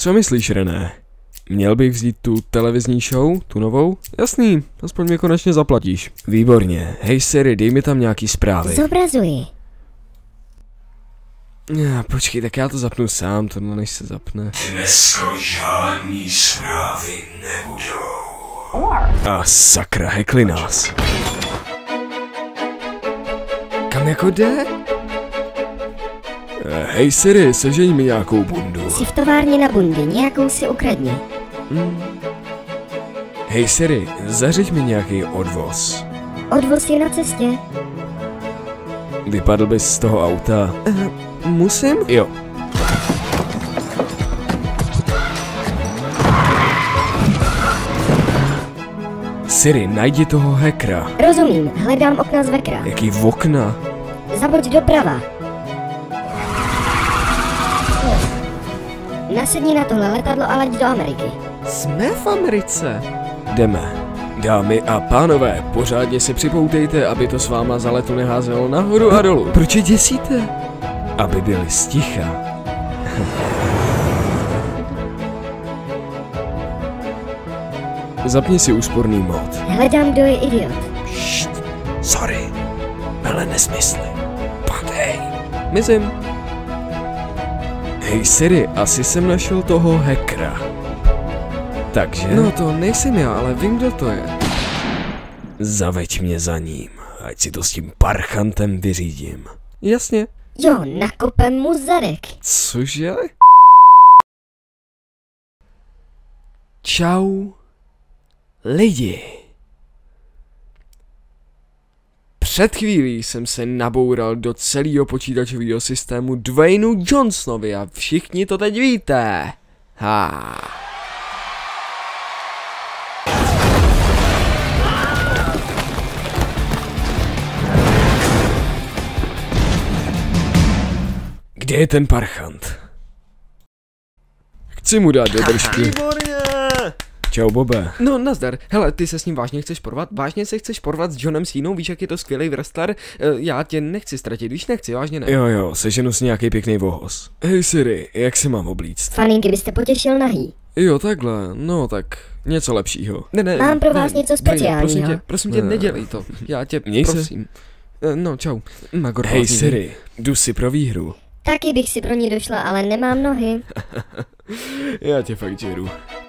Co myslíš, René? Měl bych vzít tu televizní show, tu novou? Jasný, aspoň mě konečně zaplatíš. Výborně, hej Siri, dej mi tam nějaký zprávy. Zobrazuji. Počkej, tak já to zapnu sám, tohle než se zapne. Dneska žádný zprávy nebudou. A sakra, hekli nás. Kam jako jde? Hej Siri, sežeň mi nějakou bundu. Jsi v továrně na bundy, nějakou si ukradni. Hej Siri, zařiď mi nějaký odvoz. Odvoz je na cestě. Vypadl bys z toho auta. Musím? Jo. Siri, najdi toho hackera. Rozumím, hledám okna z vekra. Jaký okna? Zaboč doprava. Nasedni na tohle letadlo a leď do Ameriky. Jsme v Americe. Jdeme. Dámy a pánové, pořádně se připoutejte, aby to s váma za letu neházelo nahoru a dolů. Proč je děsíte? Aby byli sticha. Zapni si úsporný mod. Hledám, kdo je idiot. Št, sorry, ale nesmysly. Padej. Myslím. Hej Siri, asi jsem našel toho hackera. Takže? No to nejsem já, ale vím, kdo to je. Zaveď mě za ním, ať si to s tím parchantem vyřídím. Jasně. Jo, nakopem mu zadek. Cože? Čau, lidi. Před chvílí jsem se naboural do celého počítačového systému Dwayneu Johnsonovi a všichni to teď víte. Ha. Kde je ten parchant? Chci mu dát do držky. Čau, Bobe. No, nazdar. Hele, ty se s ním vážně chceš porvat? Vážně se chceš porvat s Johnem Cenou? Víš, jak je to skvělý wrestler? Já tě nechci ztratit, víš, nechci, vážně ne. Jo, seženu si nějaký pěkný vohoz. Hej Siri, jak se mám oblíct? Faninky, byste potěšil nahý. Jo, takhle, no tak, něco lepšího. Ne. Mám pro vás něco speciálního. Prosím tě, nedělej to. Já tě prosím. No, čau. Hej Siri, jdu si pro výhru. Taky bych si pro ní došla, ale nemám nohy. Já tě fakt žeru.